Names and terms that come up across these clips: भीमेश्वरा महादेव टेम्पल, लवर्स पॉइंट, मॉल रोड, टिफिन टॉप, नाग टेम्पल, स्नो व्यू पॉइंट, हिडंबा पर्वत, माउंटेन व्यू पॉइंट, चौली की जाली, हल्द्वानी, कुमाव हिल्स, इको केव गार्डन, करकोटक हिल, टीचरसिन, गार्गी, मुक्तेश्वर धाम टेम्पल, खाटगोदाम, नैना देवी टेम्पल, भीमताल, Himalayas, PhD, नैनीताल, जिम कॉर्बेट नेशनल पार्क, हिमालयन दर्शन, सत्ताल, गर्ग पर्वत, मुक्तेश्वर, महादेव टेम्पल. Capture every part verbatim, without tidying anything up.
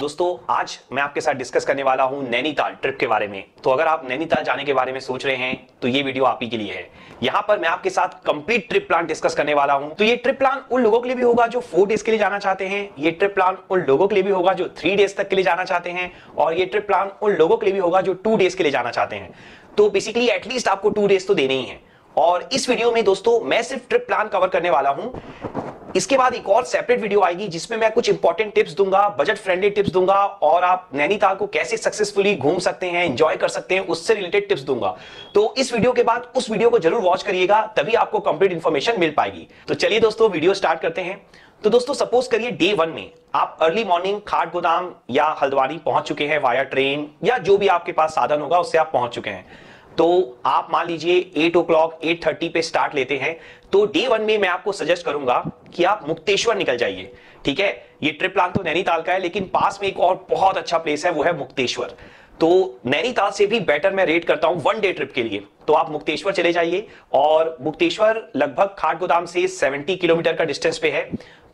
दोस्तों आज मैं आपके साथ डिस्कस करने वाला हूं नैनीताल ट्रिप के बारे में। तो अगर आप नैनीताल जाने के बारे में सोच रहे हैं तो ये वीडियो आप ही के लिए है। यहाँ पर मैं आपके साथ कंप्लीट ट्रिप प्लान डिस्कस करने वाला हूं। तो ये ट्रिप प्लान उन लोगों के लिए भी होगा जो फोर डेज के लिए जाना चाहते हैं, ये ट्रिप प्लान उन लोगों के लिए भी होगा जो थ्री डेज तक के लिए जाना चाहते हैं, और ये ट्रिप प्लान उन लोगों के लिए भी होगा जो टू डेज के लिए जाना चाहते हैं। तो बेसिकली एटलीस्ट आपको टू डेज तो देने ही है। और इस वीडियो में दोस्तों मैं सिर्फ ट्रिप प्लान कवर करने वाला हूं। इसके बाद एक और सेपरेट वीडियो आएगी जिसमें मैं कुछ इंपॉर्टेंट टिप्स दूंगा, बजट फ्रेंडली टिप्स दूंगा, और आप नैनीताल को कैसे सक्सेसफुली घूम सकते हैं, एंजॉय कर सकते हैं, उससे रिलेटेड टिप्स दूंगा। तो इस वीडियो के बाद उस वीडियो को जरूर वॉच करिएगा, तभी आपको कंप्लीट इंफॉर्मेशन मिल पाएगी। तो चलिए दोस्तों वीडियो स्टार्ट करते हैं। तो दोस्तों सपोज करिए डे वन में आप अर्ली मॉर्निंग खाटगोदाम या हल्द्वानी पहुंच चुके हैं वाया ट्रेन या जो भी आपके पास साधन होगा उससे आप पहुंच चुके हैं। तो आप मान लीजिए आठ ओ क्लॉक आठ तीस पे स्टार्ट लेते हैं। तो डे वन में मैं आपको सजेस्ट करूंगा कि आप मुक्तेश्वर निकल जाइए। ठीक है, ये ट्रिप प्लान तो नैनीताल का है, लेकिन पास में एक और बहुत अच्छा प्लेस है, वो है मुक्तेश्वर। तो नैनीताल से भी बेटर मैं रेट करता हूं वन डे ट्रिप के लिए। तो आप मुक्तेश्वर चले जाइए, और मुक्तेश्वर लगभग खाटगोदाम से सत्तर किलोमीटर का डिस्टेंस पे है।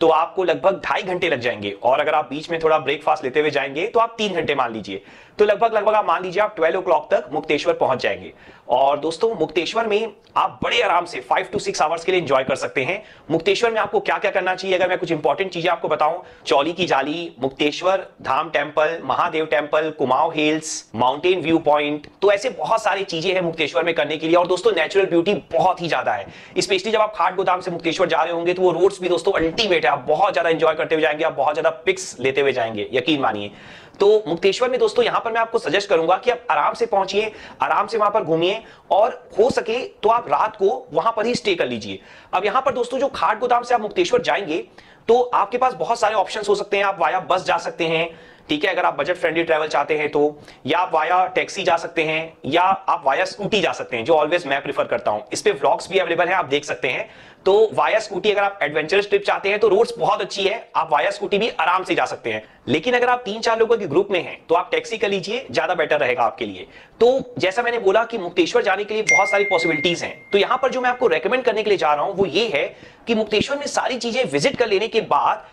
तो आपको लगभग ढाई घंटे लग जाएंगे, और अगर आप बीच में थोड़ा ब्रेकफास्ट लेते हुए जाएंगे तो आप तीन घंटे मान लीजिए। तो लगभग लगभग आप मान लीजिए आप ट्वेल्व ओ क्लॉक तक मुक्तेश्वर पहुंच जाएंगे। और दोस्तों मुक्तेश्वर में आप बड़े आराम से फाइव टू सिक्स आवर्स के लिए एंजॉय कर सकते हैं। मुक्तेश्वर में आपको क्या क्या करना चाहिए अगर मैं कुछ इंपॉर्टेंट चीजें आपको बताऊं, चौली की जाली, मुक्तेश्वर धाम टेम्पल, महादेव टेम्पल, कुमाव हिल्स, माउंटेन व्यू पॉइंट, तो ऐसे बहुत सारी चीजें हैं मुक्तेश्वर में करने के लिए। और दोस्तों नेचुरल ब्यूटी बहुत ही ज्यादा है, स्पेशली जब आप खाटगोदाम से मुक्तेश्वर जा रहे होंगे तो वो रोड्स भी दोस्तों अल्टीमेट है। आप बहुत ज्यादा एंजॉय करते हुए जाएंगे, आप बहुत ज्यादा पिक्स लेते हुए जाएंगे, यकीन मानिए। तो मुक्तेश्वर में दोस्तों यहां पर मैं आपको सजेस्ट करूंगा कि आप आराम से पहुंचिए, आराम से वहां पर घूमिए, और हो सके तो आप रात को वहां पर ही स्टे कर लीजिए। अब यहां पर दोस्तों जो खाटगोदाम से आप मुक्तेश्वर जाएंगे तो आपके पास बहुत सारे ऑप्शंस हो सकते हैं। आप वाया बस जा सकते हैं, ठीक है, अगर आप बजट फ्रेंडली ट्रैवल चाहते हैं तो, या आप वाया टैक्सी जा सकते हैं, या आप वाया स्कूटी जा सकते हैं, जो ऑलवेज मैं प्रीफर करता हूं। इस पे व्लॉग्स भी अवेलेबल है, आप देख सकते हैं। तो वाया स्कूटी अगर आप एडवेंचरस ट्रिप चाहते हैं तो रोड्स बहुत अच्छी है, आप वाया स्कूटी भी आराम से जा सकते हैं। लेकिन अगर आप तीन चार लोगों के ग्रुप में हैं तो आप टैक्सी कर लीजिए, ज्यादा बेटर रहेगा आपके लिए। तो जैसा मैंने बोला कि मुक्तेश्वर जाने के लिए बहुत सारी पॉसिबिलिटीज हैं। तो यहाँ पर जो मैं आपको रेकमेंड करने के लिए जा रहा हूँ वो ये है कि मुक्तेश्वर में सारी चीजें विजिट कर लेने के बाद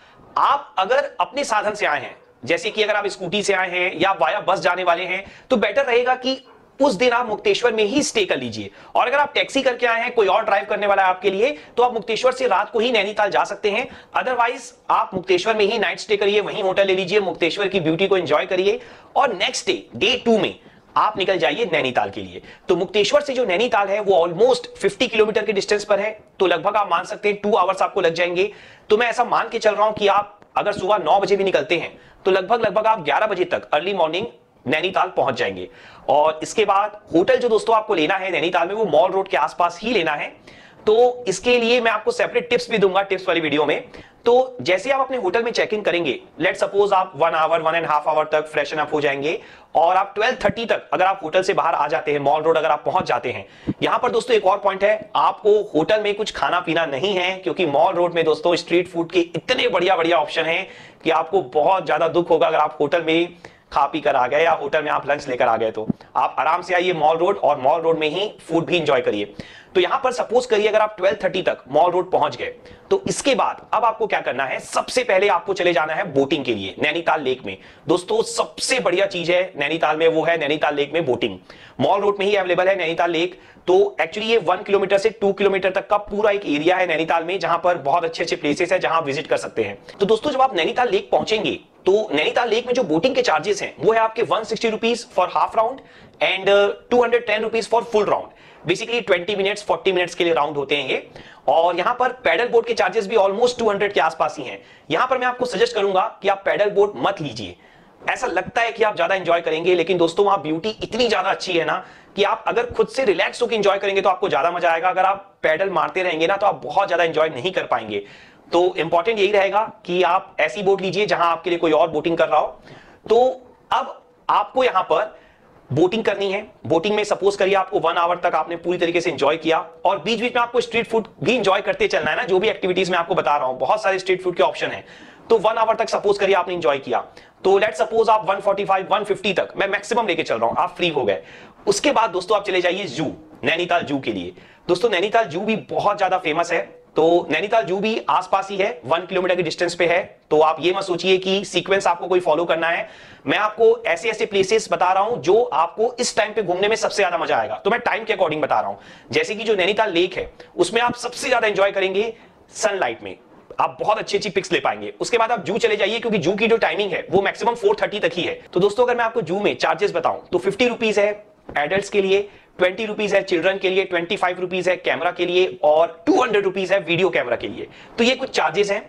आप अगर अपने साधन से आए हैं, जैसे कि अगर आप स्कूटी से आए हैं या वाया बस जाने वाले हैं, तो बेटर रहेगा कि उस दिन आप मुक्तेश्वर में ही स्टे कर लीजिए। और अगर आप टैक्सी करके आए हैं, कोई और ड्राइव करने वाला है आपके लिए, तो आप मुक्तेश्वर से रात को ही नैनीताल जा सकते हैं। अदरवाइज आप मुक्तेश्वर में ही नाइट स्टे करिए, वहीं होटल ले लीजिए, मुक्तेश्वर की ब्यूटी को एंजॉय करिए, और नेक्स्ट डे डे टू में आप निकल जाइए नैनीताल के लिए। तो मुक्तेश्वर से जो नैनीताल है वो ऑलमोस्ट पचास किलोमीटर के डिस्टेंस पर है। तो लगभग आप मान सकते हैं टू आवर्स आपको लग जाएंगे। तो मैं ऐसा मान के चल रहा हूं कि आप अगर सुबह नौ बजे भी निकलते हैं तो लगभग लगभग आप ग्यारह बजे तक अर्ली मॉर्निंग नैनीताल पहुंच जाएंगे। और इसके बाद होटल जो दोस्तों आपको लेना है नैनीताल में वो मॉल रोड के आसपास ही लेना है। तो इसके लिए मैं आपको सेपरेट टिप्स भी दूंगा टिप्स वाली वीडियो में। तो जैसे आप अपने होटल में चेक इन करेंगे, लेट सपोज आप one hour one and half hour तक फ्रेशन अप हो जाएंगे, और आप ट्वेल्व थर्टी तक अगर आप होटल से बाहर आ जाते हैं, मॉल रोड अगर आप पहुंच जाते हैं। यहां पर दोस्तों एक और पॉइंट है, आपको होटल में कुछ खाना पीना नहीं है, क्योंकि मॉल रोड में दोस्तों स्ट्रीट फूड के इतने बढ़िया बढ़िया ऑप्शन है कि आपको बहुत ज्यादा दुख होगा अगर आप होटल में खा पी कर आ गए या होटल में आप लंच लेकर आ गए। तो आप आराम से आइए मॉल रोड, और मॉल रोड में ही फूड भी एंजॉय करिए। तो यहां पर सपोज करिए अगर आप ट्वेल्व थर्टी तक मॉल रोड पहुंच गए, तो इसके बाद अब आपको क्या करना है, सबसे पहले आपको चले जाना है बोटिंग के लिए नैनीताल लेक में। दोस्तों सबसे बढ़िया चीज है नैनीताल में वो है नैनीताल लेक में बोटिंग। मॉल रोड में ही अवेलेबल है नैनीताल लेक। तो एक्चुअली ये वन किलोमीटर से टू किलोमीटर तक का पूरा एक एरिया है नैनीताल में, जहां पर बहुत अच्छे अच्छे प्लेसेस है जहां आप विजिट कर सकते हैं। तो दोस्तों जब आप नैनीताल लेक पहुंचेंगे तो नैनीताल लेक में जो बोटिंग के चार्जेस हैं वो है आपके एक सौ साठ rupees for half round and दो सौ दस rupees for full round. Basically बीस मिनट्स चालीस मिनट्स के लिए राउंड होते हैं ये। और यहाँ पर पैडल बोट के चार्जेस भी ऑलमोस्ट दो सौ के आसपास ही हैं। यहाँ पर मैं आपको सजेस्ट करूंगा कि आप पैडल बोट मत लीजिए, ऐसा लगता है कि आप ज्यादा एंजॉय करेंगे, लेकिन दोस्तों वहां ब्यूटी इतनी ज्यादा अच्छी है ना कि आप अगर खुद से रिलैक्स होकर एंजॉय करेंगे तो आपको ज्यादा मजा आएगा। अगर आप पैडल मारते रहेंगे ना तो आप बहुत ज्यादा एंजॉय नहीं कर पाएंगे। तो इंपॉर्टेंट यही रहेगा कि आप ऐसी बोट लीजिए जहां आपके लिए कोई और बोटिंग कर रहा हो। तो अब आपको यहां पर बोटिंग करनी है। बोटिंग में सपोज करिए आपको वन आवर तक आपने पूरी तरीके से एंजॉय किया, और बीच बीच में आपको स्ट्रीट फूड भी एंजॉय करते चलना है ना, जो भी एक्टिविटीज मैं आपको बता रहा हूं बहुत सारे स्ट्रीट फूड के ऑप्शन है। तो वन आवर तक सपोज करिए आपने एंजॉय किया, तो लेट सपोज आप एक सौ पैंतालीस, एक सौ पचास तक, मैं मैक्सिमम लेके चल रहा हूं, आप फ्री हो गए। उसके बाद दोस्तों आप चले जाइए जू, नैनीताल जू के लिए। दोस्तों नैनीताल जू भी बहुत ज्यादा फेमस है। तो नैनीताल जू भी आसपास ही है, वन किलोमीटर की डिस्टेंस पे है। तो आप ये मत सोचिए कि सीक्वेंस आपको कोई फॉलो करना है, मैं आपको ऐसे ऐसे प्लेसेस बता रहा हूं जो आपको इस टाइम पे घूमने में सबसे ज्यादा मजा आएगा। तो मैं टाइम के अकॉर्डिंग बता रहा हूं, जैसे कि जो नैनीताल लेक है उसमें आप सबसे ज्यादा एंजॉय करेंगे सनलाइट में, आप बहुत अच्छी अच्छी पिक्स ले पाएंगे। उसके बाद आप जू चले जाइए, क्योंकि जू की जो टाइमिंग है वो मैक्सिमम फोर थर्टी तक ही है। तो दोस्तों अगर मैं आपको जू में चार्जेस बताऊं तो फिफ्टी रुपीज है एडल्ट्स के लिए, ट्वेंटी रुपीज है चिल्ड्रन के लिए, ट्वेंटी फाइव रुपीज है कैमरा के लिए और टू हंड्रेड रुपीज है वीडियो कैमरा के लिए। तो ये कुछ चार्जेस हैं।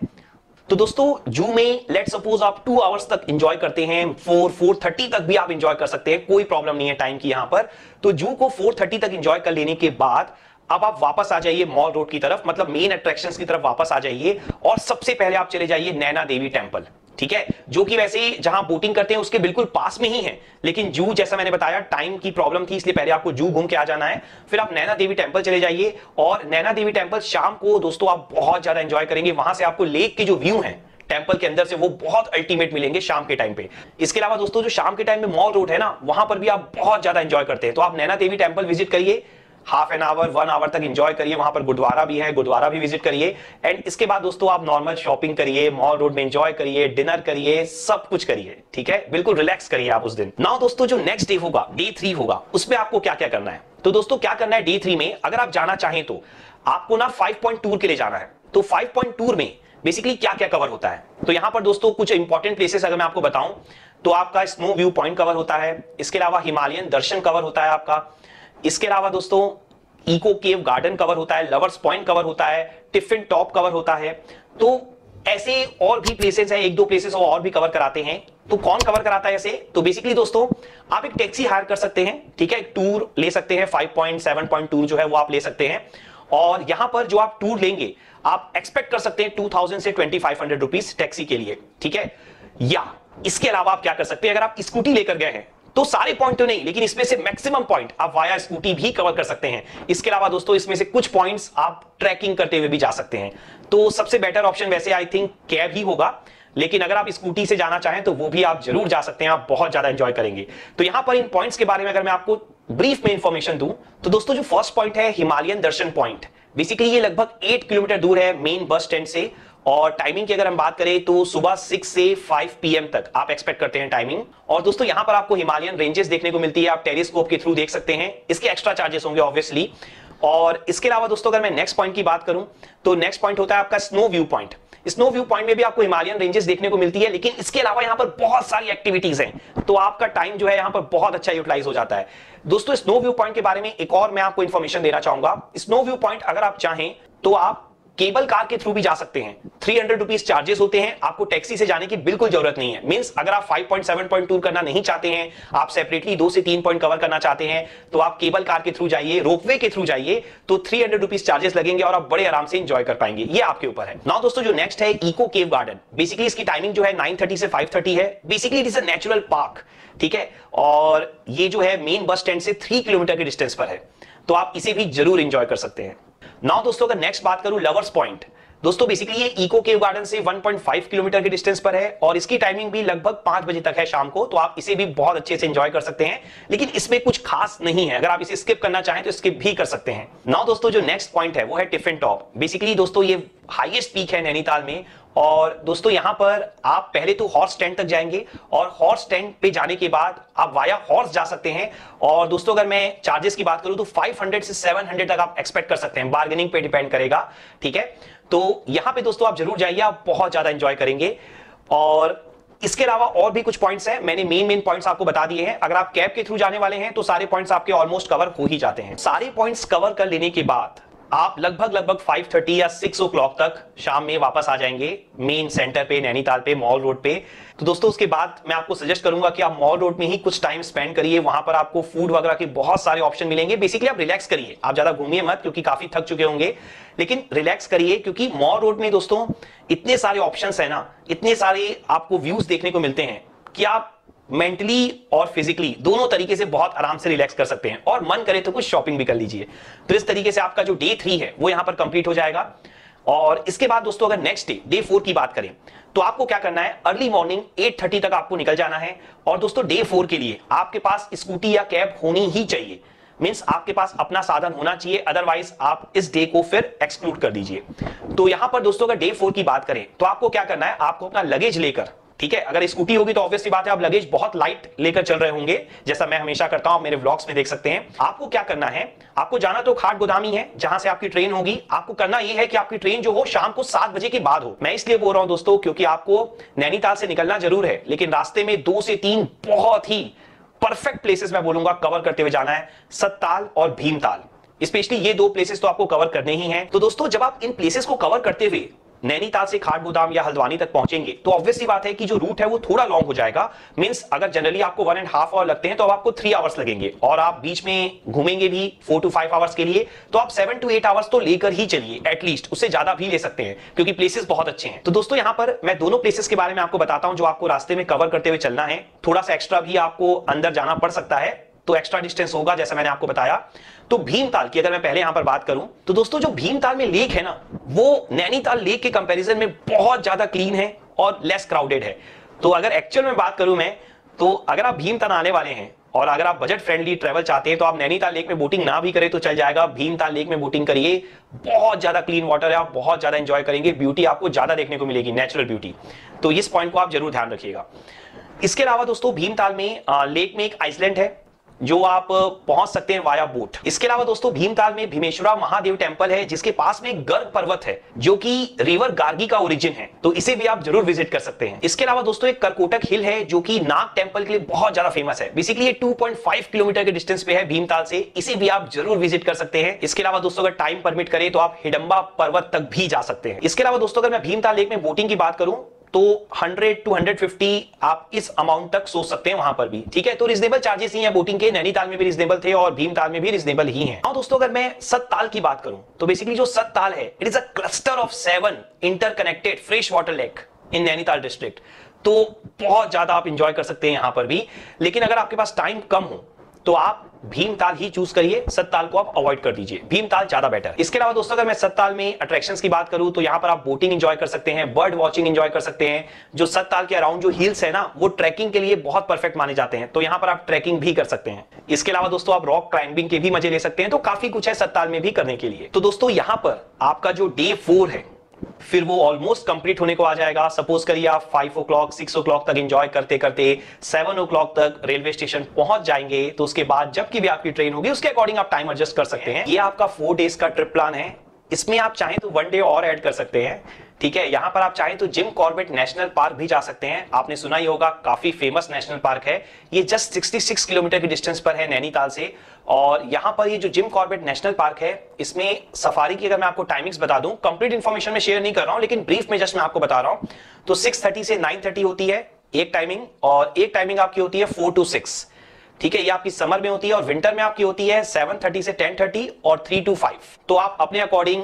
तो दोस्तों जू में लेट सपोज आप टू आवर्स तक एंजॉय करते हैं, फोर फोर थर्टी तक भी आप एंजॉय कर सकते हैं, कोई प्रॉब्लम नहीं है टाइम की यहां पर। तो जू को फोर थर्टी तक एंजॉय कर लेने के बाद अब आप वापस आ जाइए मॉल रोड की तरफ, मतलब मेन अट्रैक्शंस की तरफ वापस आ जाइए और सबसे पहले आप चले जाइए नैना देवी टेम्पल, ठीक है, जो कि वैसे ही जहां बोटिंग करते हैं उसके बिल्कुल पास में ही है। लेकिन जू जैसा मैंने बताया टाइम की प्रॉब्लम थी, इसलिए पहले आपको जू घूम के आ जाना है, फिर आप नैना देवी टेम्पल चले जाइए और नैना देवी टेम्पल शाम को दोस्तों आप बहुत ज्यादा एंजॉय करेंगे। वहां से आपको लेक के जो व्यू है टेम्पल के अंदर से वो बहुत अल्टीमेट मिलेंगे शाम के टाइम पे। इसके अलावा दोस्तों जो शाम के टाइम में मॉल रोड है ना, वहां पर भी आप बहुत ज्यादा एंजॉय करते हैं। तो आप नैना देवी टेम्पल विजिट करिए, half an hour one hour तक एंजॉय करिए, वहां पर गुरुद्वारा भी है, गुरुद्वारा भी विजिट करिए। एंड इसके बाद दोस्तों आप नॉर्मल शॉपिंग करिए, मॉल रोड में एंजॉय करिए, डिनर करिए, सब कुछ करिए, ठीक है, बिल्कुल रिलैक्स करिए आप उस दिन। नाउ दोस्तों जो नेक्स्ट डे होगा, डे थ्री होगा, उसमें आपको क्या क्या करना है? तो दोस्तों क्या करना है डे थ्री में, अगर आप जाना चाहें तो आपको ना फाइव पॉइंट टूर के लिए जाना है। तो फाइव पॉइंट टूर में बेसिकली क्या क्या कवर होता है? तो यहां पर दोस्तों कुछ इंपॉर्टेंट प्लेसेस अगर मैं आपको बताऊं तो आपका स्नो व्यू पॉइंट कवर होता है, इसके अलावा हिमालयन दर्शन कवर होता है आपका, इसके अलावा दोस्तों इको केव गार्डन कवर होता है, लवर्स पॉइंट कवर होता है, टिफिन टॉप कवर होता है। तो ऐसे और भी प्लेसेस हैं, एक दो प्लेसेस और भी कवर कराते हैं। तो कौन कवर कराता है ऐसे? तो बेसिकली दोस्तों आप एक टैक्सी हायर कर सकते हैं, ठीक है, एक टूर ले सकते हैं, five point seven point tour जो है वो आप ले सकते हैं। और यहां पर जो आप टूर लेंगे आप एक्सपेक्ट कर सकते हैं टू थाउजेंड से twenty five hundred rupees taxi के लिए, ठीक है। या इसके अलावा आप क्या कर सकते हैं, अगर आप स्कूटी लेकर गए हैं तो सारे पॉइंट तो नहीं, लेकिन इसमें से मैक्सिमम पॉइंट आप वाया स्कूटी भी कवर कर सकते हैं। इसके अलावा दोस्तों इसमें से कुछ पॉइंट्स आप ट्रैकिंग करते हुए भी जा सकते हैं। तो सबसे बेटर ऑप्शन वैसे आई थिंक कैब ही होगा, लेकिन अगर आप स्कूटी से जाना चाहें तो वो भी आप जरूर जा सकते हैं, आप बहुत ज्यादा एंजॉय करेंगे। तो यहां पर इन पॉइंट्स के बारे में अगर मैं आपको ब्रीफ में इंफॉर्मेशन दूं तो दोस्तों जो फर्स्ट पॉइंट है हिमालयन दर्शन पॉइंट, बेसिकली ये लगभग एट किलोमीटर दूर है मेन बस स्टैंड से। और टाइमिंग की अगर हम बात करें तो सुबह सिक्स से फाइव पी एम तक आप एक्सपेक्ट करते हैं टाइमिंग। और दोस्तों यहां पर आपको हिमालयन रेंजेस देखने को मिलती है, आप टेलीस्कोप के थ्रू देख सकते हैं, इसके एक्स्ट्रा चार्जेस होंगे ऑब्वियसली। और इसके अलावा दोस्तों अगर मैं नेक्स्ट पॉइंट की बात करूं तो नेक्स्ट पॉइंट होता है आपका स्नो व्यू पॉइंट। स्नो व्यू पॉइंट में भी आपको हिमालयन रेंजेस देखने को मिलती है, लेकिन इसके अलावा यहां पर बहुत सारी एक्टिविटीज हैं, तो आपका टाइम जो है यहां पर बहुत अच्छा यूटिलाइज हो जाता है। दोस्तों स्नो व्यू पॉइंट के बारे में एक और मैं आपको इन्फॉर्मेशन देना चाहूंगा। स्नो व्यू पॉइंट अगर आप चाहें तो आप केबल कार के थ्रू भी जा सकते हैं, थ्री हंड्रेड रुपीज चार्जेस होते हैं, आपको टैक्सी से जाने की बिल्कुल जरूरत नहीं है। मींस अगर आप five point seven point tour करना नहीं चाहते हैं, आप सेपरेटली दो से तीन पॉइंट कवर करना चाहते हैं, तो आप केबल कार के थ्रू जाइए, रोपवे के थ्रू जाइए, तो थ्री हंड्रेड रुपीज चार्जेस लगेंगे और आप बड़े आराम से एंजॉय कर पाएंगे, ये आपके ऊपर है। नाउ दोस्तों जो नेक्स्ट है इको केव गार्डन, बेसिकली इसकी टाइमिंग जो है नाइन थर्टी से फाइव थर्टी है। Basically it is a natural park, ठीक है, और ये जो है मेन बस स्टैंड से थ्री किलोमीटर के डिस्टेंस पर है, तो आप इसे भी जरूर एंजॉय कर सकते हैं। नाउ दोस्तों अगर नेक्स्ट बात करूं लवर्स पॉइंट, दोस्तों बेसिकली ये इको केव गार्डन से वन पॉइंट फाइव किलोमीटर के डिस्टेंस पर है और इसकी टाइमिंग भी लगभग पांच बजे तक है शाम को, तो आप इसे भी बहुत अच्छे से एंजॉय कर सकते हैं। लेकिन इसमें कुछ खास नहीं है, अगर आप इसे स्किप करना चाहें तो स्किप भी कर सकते हैं। नाउ दोस्तों जो नेक्स्ट पॉइंट है वो है टिफिन टॉप। बेसिकली दोस्तों ये हाईएस्ट पीक है नैनीताल में और दोस्तों यहां पर आप पहले तो हॉर्स स्टैंड तक जाएंगे और हॉर्स स्टैंड पे जाने के बाद आप वाया हॉर्स जा सकते हैं। और दोस्तों अगर मैं चार्जेस की बात करूं तो फाइव हंड्रेड से सेवन हंड्रेड तक आप एक्सपेक्ट कर सकते हैं, बार्गेनिंग पे डिपेंड करेगा, ठीक है। तो यहां पे दोस्तों आप जरूर जाइए, आप बहुत ज्यादा एंजॉय करेंगे। और इसके अलावा और भी कुछ पॉइंट्स हैं, मैंने मेन मेन पॉइंट्स आपको बता दिए हैं। अगर आप कैब के थ्रू जाने वाले हैं तो सारे पॉइंट्स आपके ऑलमोस्ट कवर हो ही जाते हैं। सारे पॉइंट्स कवर कर लेने के बाद आप लगभग लगभग फाइव थर्टी या सिक्स ओ क्लॉक तक शाम में वापस आ जाएंगे मेन सेंटर पे, नैनीताल पे, मॉल रोड पे। तो दोस्तों उसके बाद मैं आपको सजेस्ट करूंगा कि आप मॉल रोड में ही कुछ टाइम स्पेंड करिए, वहां पर आपको फूड वगैरह के बहुत सारे ऑप्शन मिलेंगे। बेसिकली आप रिलैक्स करिए, आप ज्यादा घूमिए मत क्योंकि काफी थक चुके होंगे, लेकिन रिलैक्स करिए क्योंकि मॉल रोड में दोस्तों इतने सारे ऑप्शंस है ना, इतने सारे आपको व्यूज देखने को मिलते हैं कि आप मेंटली और फिजिकली दोनों तरीके से बहुत आराम से रिलैक्स कर सकते हैं और मन करे तो कुछ शॉपिंग भी कर लीजिए। तो इस तरीके से आपका जो डे थ्री है वो यहां पर कंप्लीट हो जाएगा। और इसके बाद दोस्तों अगर नेक्स्ट डे डे फोर की बात करें तो आपको क्या करना है, अर्ली मॉर्निंग एट थर्टी तक आपको निकल जाना है। और दोस्तों डे फोर के लिए आपके पास स्कूटी या कैब होनी ही चाहिए, मीन्स आपके पास अपना साधन होना चाहिए, अदरवाइज आप इस डे को फिर एक्सक्लूड कर दीजिए। तो यहां पर दोस्तों अगर डे फोर की बात करें तो आपको क्या करना है, आपको अपना लगेज लेकर, ठीक है, अगर स्कूटी होगी तो ऑब्वियसली बात है आप लगेज बहुत लाइट लेकर चल रहे होंगे, जैसा मैं हमेशा करता हूं, आप मेरे व्लॉग्स में देख सकते हैं। आपको क्या करना है, आपको जाना तो खाटगोदाम ही है जहां से आपकी ट्रेन होगी। आपको करना यह है कि आपकी ट्रेन जो हो शाम को सात बजे के बाद हो। मैं इसलिए बोल रहा हूं दोस्तों क्योंकि आपको नैनीताल से निकलना जरूर है, लेकिन रास्ते में दो से तीन बहुत ही परफेक्ट प्लेसेस मैं बोलूंगा कवर करते हुए जाना है, सत्ताल और भीमताल, स्पेशली ये दो प्लेसेस तो आपको कवर करने ही हैं। तो दोस्तों जब आप इन प्लेसेस को कवर करते हुए नैनीताल से खाटगोदाम या हल्द्वानी तक पहुंचेंगे तो ऑब्वियसली बात है कि जो रूट है वो थोड़ा लॉन्ग हो जाएगा, मींस अगर जनरली आपको वन एंड हाफ आवर लगते हैं तो अब आपको थ्री आवर्स लगेंगे, और आप बीच में घूमेंगे भी फोर टू फाइव आवर्स के लिए, तो आप सेवन टू एट आवर्स तो लेकर ही चलिए, एटलीस्ट उससे ज्यादा भी ले सकते हैं क्योंकि प्लेसेस बहुत अच्छे हैं। तो दोस्तों यहाँ पर मैं दोनों प्लेसेस के बारे में आपको बताता हूँ जो आपको रास्ते में कवर करते हुए चलना है। थोड़ा सा एक्स्ट्रा भी आपको अंदर जाना पड़ सकता है तो एक्स्ट्रा डिस्टेंस होगा, जैसा मैंने आपको बताया। तो भीमताल की अगर मैं पहले यहां पर बात करूं तो दोस्तों जो भीमताल में लेक है ना, वो नैनीताल लेक के कंपैरिजन में बहुत ज्यादा क्लीन है और लेस क्राउडेड है। तो अगर एक्चुअल में बात करूं मैं, तो अगर आप भीमताल आने वाले हैं और अगर आप बजट फ्रेंडली ट्रेवल चाहते हैं तो आप नैनीताल लेक में बोटिंग ना भी करें तो चल जाएगा, भीमताल लेक में बोटिंग करिए, बहुत ज्यादा क्लीन वाटर है, आप बहुत ज्यादा एंजॉय करेंगे, ब्यूटी आपको ज्यादा देखने को मिलेगी, नेचुरल ब्यूटी। तो इस पॉइंट को आप जरूर ध्यान रखिएगा। इसके अलावा दोस्तों भीमताल में लेक में एक आइसलैंड है जो आप पहुंच सकते हैं वाया बोट। इसके अलावा दोस्तों भीमताल में भीमेश्वरा महादेव टेम्पल है जिसके पास में गर्ग पर्वत है जो कि रिवर गार्गी का ओरिजिन है, तो इसे भी आप जरूर विजिट कर सकते हैं। इसके अलावा दोस्तों एक करकोटक हिल है जो कि नाग टेम्पल के लिए बहुत ज्यादा फेमस है, बेसिकली ये टू पॉइंट फाइव किलोमीटर के डिस्टेंस पे है भीमताल से, इसे भी आप जरूर विजिट कर सकते हैं। इसके अलावा दोस्तों अगर टाइम परमिट करें तो आप हिडंबा पर्वत तक भी जा सकते हैं। इसके अलावा दोस्तों अगर मैं भीमताल लेक में बोटिंग की बात करूं तो हंड्रेड टू हंड्रेड फिफ्टी आप इस अमाउंट तक सोच सकते हैं वहां पर भी, ठीक है, तो रिजनेबल चार्जेस ही हैं बोटिंग के। नैनीताल में भी रिजनेबल थे और भीमताल में भी रिजनेबल ही हैं। और दोस्तों अगर मैं सत्ताल की बात करूं तो बेसिकली जो सत्ताल है, it is a cluster of seven interconnected fresh water lake in नैनीताल district, तो बहुत ज्यादा आप इंजॉय कर सकते हैं यहां पर भी। लेकिन अगर आपके पास टाइम कम हो तो आप भीमताल ही चूज करिए, सत्ताल को आप अवॉइड कर दीजिए, भीमताल ज्यादा बेटर। इसके अलावा दोस्तों अगर मैं सत्ताल में अट्रैक्शंस की बात करूं तो यहां पर आप बोटिंग एंजॉय कर सकते हैं, बर्ड वॉचिंग एंजॉय कर सकते हैं। जो सत्ताल के अराउंड जो हिल्स है ना, वो ट्रैकिंग के लिए बहुत परफेक्ट माने जाते हैं, तो यहां पर आप ट्रैकिंग भी कर सकते हैं। इसके अलावा दोस्तों आप रॉक क्लाइंबिंग के भी मजे ले सकते हैं, तो काफी कुछ है सत्ताल में भी करने के लिए। तो दोस्तों यहां पर आपका जो डे फोर है फिर वो ऑलमोस्ट कंप्लीट होने को आ जाएगा। सपोज करिए आप five o'clock six o'clock तक एंजॉय करते करते सेवन ओ क्लॉक तक रेलवे स्टेशन पहुंच जाएंगे, तो उसके बाद जबकि भी आपकी ट्रेन होगी उसके अकॉर्डिंग आप टाइम एडजस्ट कर सकते हैं। ये आपका फोर डेज का ट्रिप प्लान है, इसमें आप चाहें तो वन डे और ऐड कर सकते हैं, ठीक है। यहां पर आप चाहें तो जिम कॉर्बेट नेशनल पार्क भी जा सकते हैं, आपने सुना ही होगा, काफी फेमस नेशनल पार्क है। ये जस्ट सिक्सटी सिक्स किलोमीटर के डिस्टेंस पर है नैनीताल से। और यहां पर ये जो जिम कॉर्बेट नेशनल पार्क है, इसमें सफारी की अगर मैं आपको टाइमिंग्स बता दूं, कंप्लीट इंफॉर्मेशन में शेयर नहीं कर रहा हूं, लेकिन ब्रीफ में जस्ट मैं आपको बता रहा हूं, तो सिक्स थर्टी से नाइन थर्टी होती है एक टाइमिंग, और एक टाइमिंग आपकी होती है फोर टू सिक्स, ठीक है, ये आपकी समर में होती है, और विंटर में आपकी होती है सेवन थर्टी से टेन थर्टी और थ्री टू फाइव। तो आप अपने अकॉर्डिंग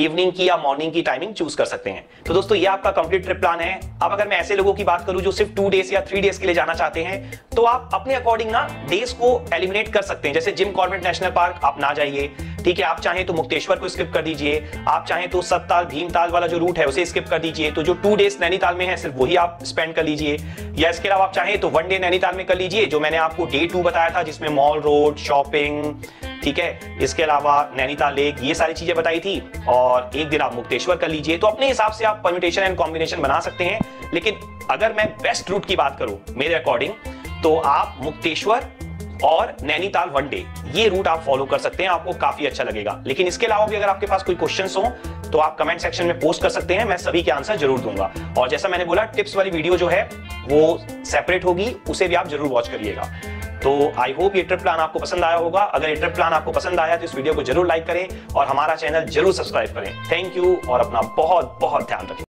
इवनिंग की या मॉर्निंग की टाइमिंग चूज कर सकते हैं। तो दोस्तों ये आपका कंप्लीट ट्रिप प्लान है। अब अगर मैं ऐसे लोगों की बात करूं जो सिर्फ टू डेज या थ्री डेज के लिए जाना चाहते हैं, तो आप अपने अकॉर्डिंग ना डेज को एलिमिनेट कर सकते हैं। जैसे जिम कॉर्बेट नेशनल पार्क आप ना जाइए, ठीक है, आप चाहें तो मुक्तेश्वर को स्किप कर दीजिए, आप चाहें तो सत्ताल भीमताल वाला जो रूट है उसे स्किप कर दीजिए, तो जो टू डेज नैनीताल में है सिर्फ वही आप स्पेंड कर लीजिए, या इसके अलावा आप चाहें तो वन डे नैनीताल में कर लीजिए जो मैंने आपको डे टू बताया था, जिसमें मॉल रोड, शॉपिंग, ठीक है, इसके अलावा नैनीताल लेक, ये सारी चीजें बताई थी, और एक दिन आप मुक्तेश्वर कर लीजिए। तो अपने हिसाब से आप परम्यूटेशन एंड कॉम्बिनेशन बना सकते हैं, लेकिन अगर मैं बेस्ट रूट की बात करूं मेरे अकॉर्डिंग, तो आप मुक्तेश्वर और नैनीताल वन डे ये रूट आप फॉलो कर सकते हैं, आपको काफी अच्छा लगेगा। लेकिन इसके अलावा भी अगर आपके पास कोई क्वेश्चंस हो तो आप कमेंट सेक्शन में पोस्ट कर सकते हैं, मैं सभी के आंसर जरूर दूंगा। और जैसा मैंने बोला, टिप्स वाली वीडियो जो है वो सेपरेट होगी, उसे भी आप जरूर वॉच करिएगा। तो आई होप ये ट्रिप प्लान आपको पसंद आया होगा। अगर ये ट्रिप प्लान आपको पसंद आया तो इस वीडियो को जरूर लाइक करें और हमारा चैनल जरूर सब्सक्राइब करें। थैंक यू और अपना बहुत बहुत ध्यान रखें।